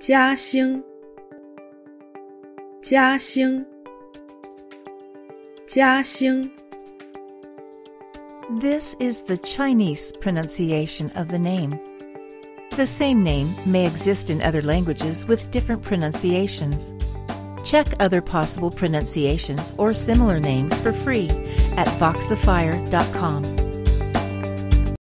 Jiaxing, Jiaxing, Jiaxing. This is the Chinese pronunciation of the name. The same name may exist in other languages with different pronunciations. Check other possible pronunciations or similar names for free at Voxifier.com.